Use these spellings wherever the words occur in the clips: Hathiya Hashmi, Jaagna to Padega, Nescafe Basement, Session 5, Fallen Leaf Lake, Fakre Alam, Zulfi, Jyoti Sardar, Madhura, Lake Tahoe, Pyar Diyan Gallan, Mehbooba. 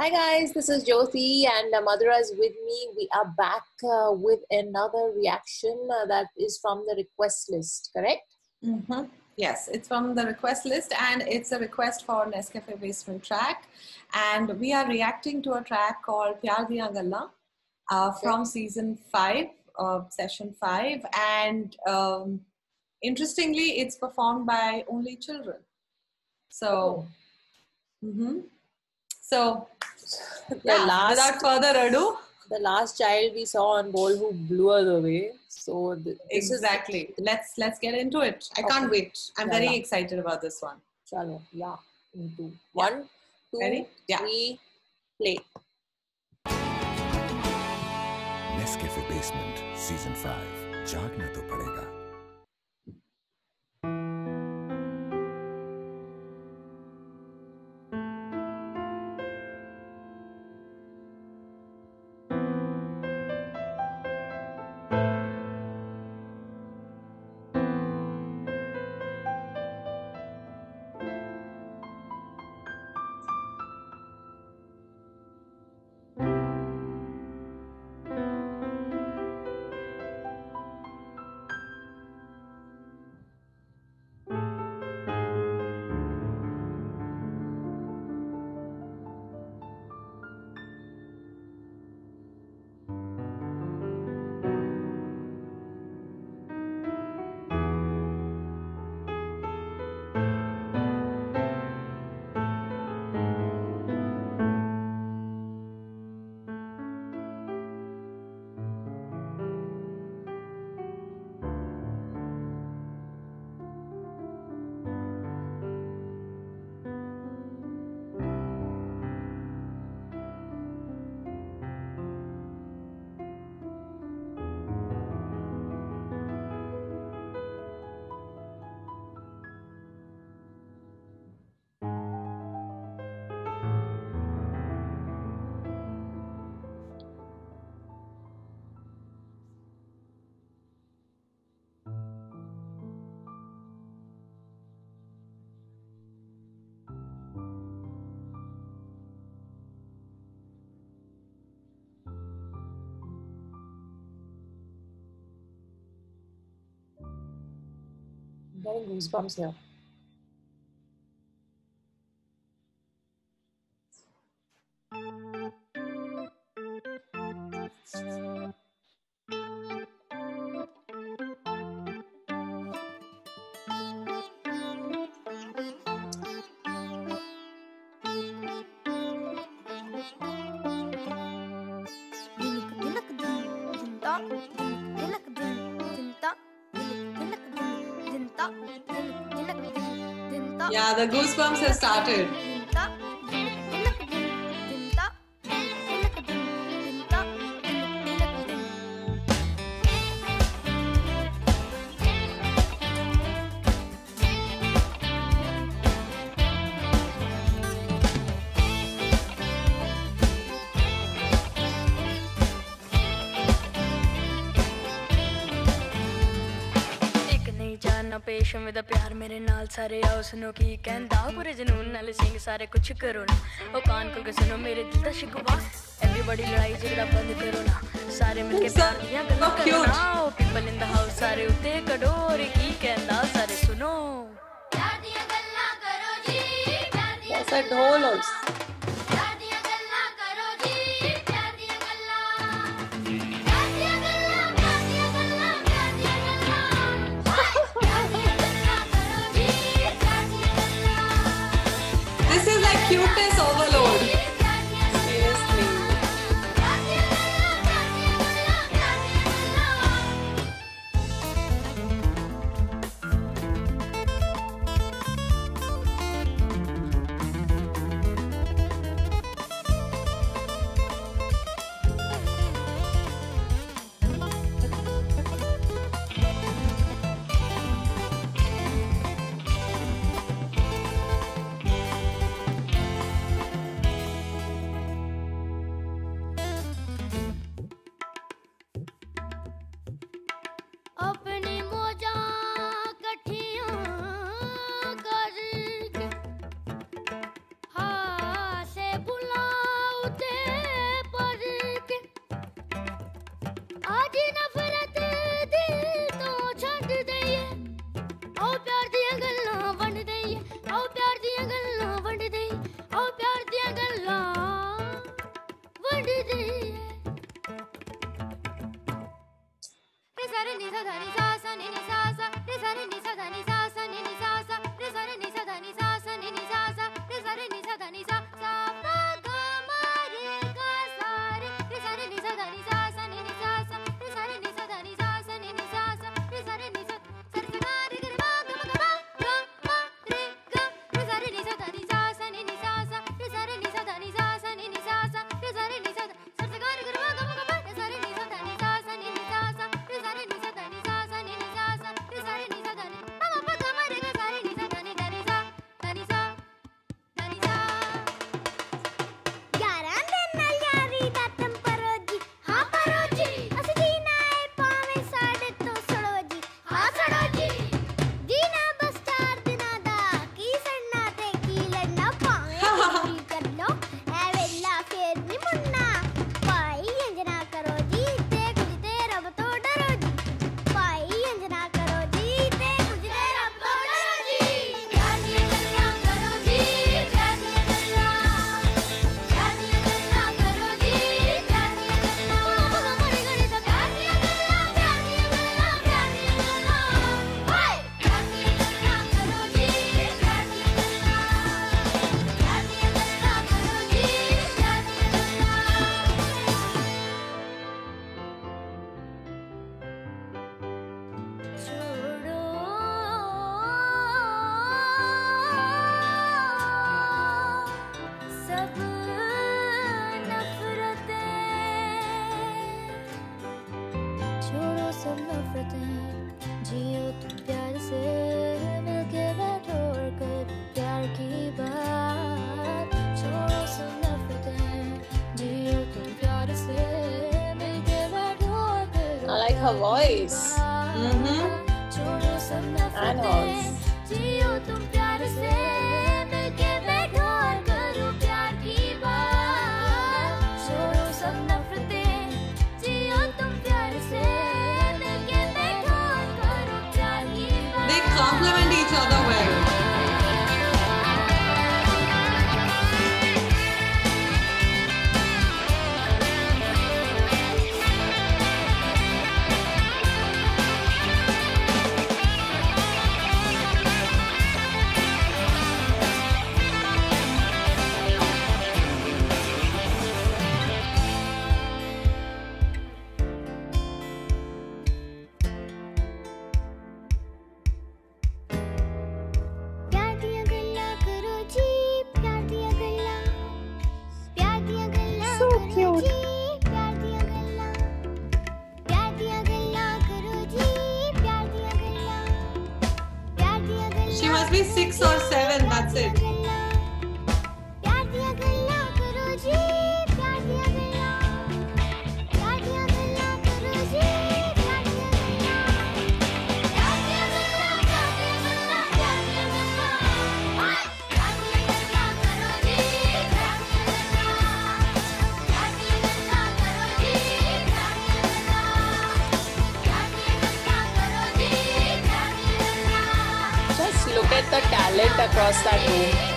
Hi guys, this is Jyoti and Madhura is with me. We are back with another reaction that is from the request list, correct? Mm-hmm. Yes, it's from the request list and it's a request for Nescafe Basement track. And we are reacting to a track called Pyar Diyan Gallan from Season 5, Session 5. And interestingly, it's performed by only children. So, without further ado, the last child we saw on ball who blew her away. So exactly, let's get into it. I can't wait. I'm very excited about this one. Chalo, yeah. Into one, two, three, play. Nescafe Basement, Season 5, Jaagna to Padega. Getting goosebumps here. Yeah, the goosebumps have started. पेशम with प्यार मेरे नाल सारे आओ सुनो की कहंदा पूरे जुनून नाल सिंह सारे कुछ करो ना ओ कान खोल के सुनो मेरे दिल दा शिकवा एवरीबॉडी लड़ाई झगड़ा बंद करो ना सारे मिलके प्यार दियां गल्लां करो ना ओ पीपल इन द हाउस सारे उते कड़ोर की कहंदा सारे सुनो प्यार दियां गल्लां करो जी प्यार दियां ऐसा ढोल हो प्यार दियां गल्लां करो जी प्यार दियां गल्लां cuteness overload. Seriously. Her voice. I know. They complement each other well. Across that room.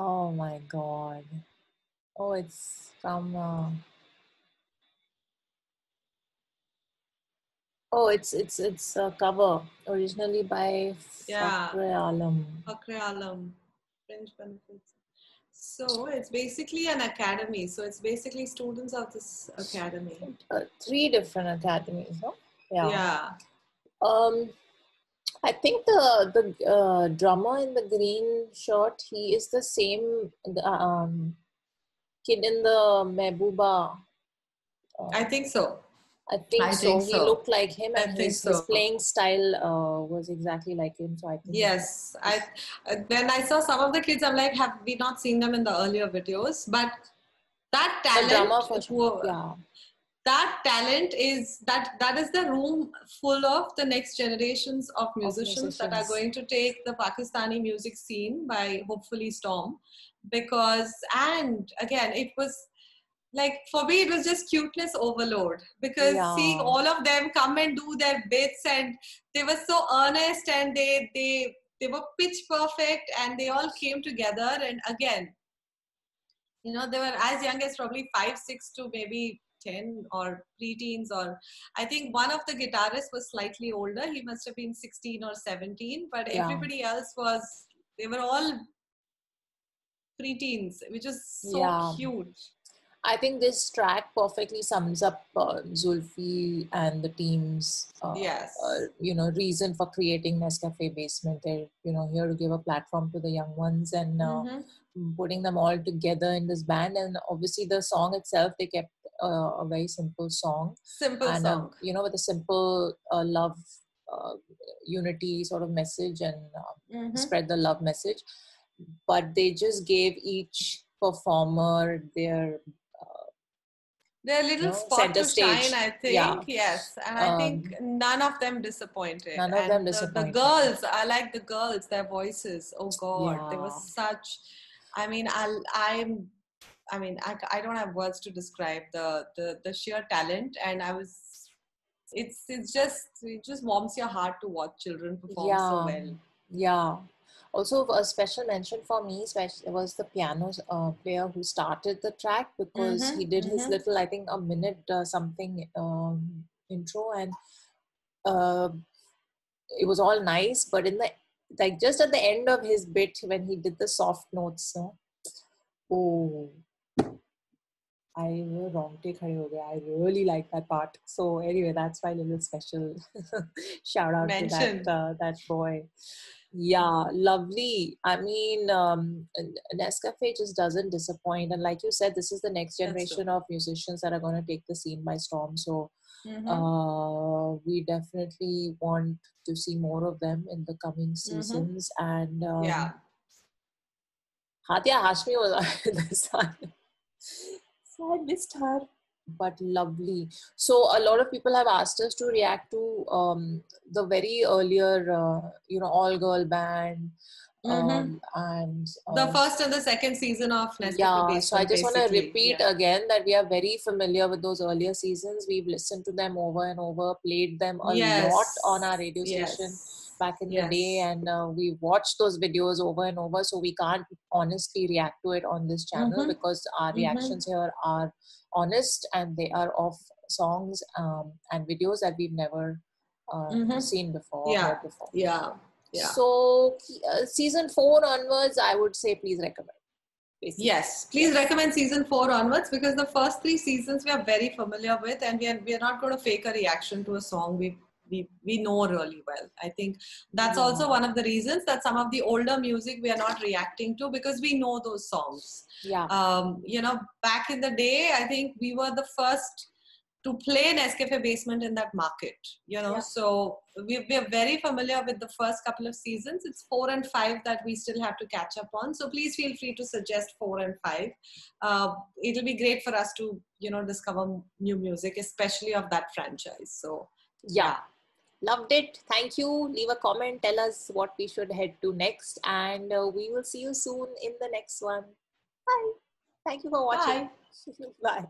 Oh my God. Oh, it's from... oh, it's a cover originally by Fakre Alam. Fakre Alam, Fringe Benefits. So it's basically an academy. So it's basically students of this academy. 3 different academies, no? Yeah. I think the drummer in the green shirt, he is the same kid in the Mehbooba. I think so. I think so. He looked like him, and his playing style was exactly like him. So I think yes. When I saw some of the kids, I'm like, have we not seen them in the earlier videos? But that talent, that talent is that is the room full of the next generations of musicians that are going to take the Pakistani music scene by hopefully storm. Because and again, it was. Like for me, it was just cuteness overload because seeing all of them come and do their bits, and they were so earnest, and they were pitch perfect, and they all came together. And again, you know, they were as young as probably 5, 6 to maybe 10 or preteens, or I think one of the guitarists was slightly older. He must have been 16 or 17, but everybody else was. They were all preteens, which is so cute. I think this track perfectly sums up Zulfi and the team's, you know, reason for creating Nescafe Basement. They're, you know, here to give a platform to the young ones and putting them all together in this band. And obviously, the song itself, they kept a very simple song, you know, with a simple love, unity sort of message and spread the love message. But they just gave each performer their little spot to shine, I think. Yes, and I think none of them disappointed. None of them disappointed. The girls, I like the girls, their voices. Oh God, they were such. I mean, I don't have words to describe the sheer talent, and I was. It just warms your heart to watch children perform so well. Yeah. Also, a special mention for me was the piano player who started the track because he did his little, I think, a minute something intro, and it was all nice. But in the just at the end of his bit when he did the soft notes, I really like that part. So anyway, that's my little special shout out to that boy. Yeah, lovely. I mean, Nescafe just doesn't disappoint. And like you said, this is the next generation of musicians that are going to take the scene by storm. So we definitely want to see more of them in the coming seasons. And Hathiya Hashmi was the son. So I missed her. But lovely. So a lot of people have asked us to react to the very earlier, you know, all-girl band and the first and the second season of Nescafe Basement. So I just want to repeat again that we are very familiar with those earlier seasons. We've listened to them over and over, played them a lot on our radio station back in the day, and we watched those videos over and over. So we can't honestly react to it on this channel because our reactions here are honest, and they are of songs and videos that we've never seen before. So season 4 onwards, I would say please recommend. Basically. Yes, please recommend season 4 onwards, because the first 3 seasons we are very familiar with, and we are not going to fake a reaction to a song we know really well. I think that's also one of the reasons that some of the older music we are not reacting to, because we know those songs. You know, back in the day, I think we were the first to play Nescafe Basement in that market, you know, so we are very familiar with the first couple of seasons. It's 4 and 5 that we still have to catch up on. So please feel free to suggest 4 and 5. It'll be great for us to, you know, discover new music, especially of that franchise. So, yeah. Loved it. Thank you. Leave a comment. Tell us what we should head to next. And we will see you soon in the next one. Bye. Thank you for watching. Bye. Bye.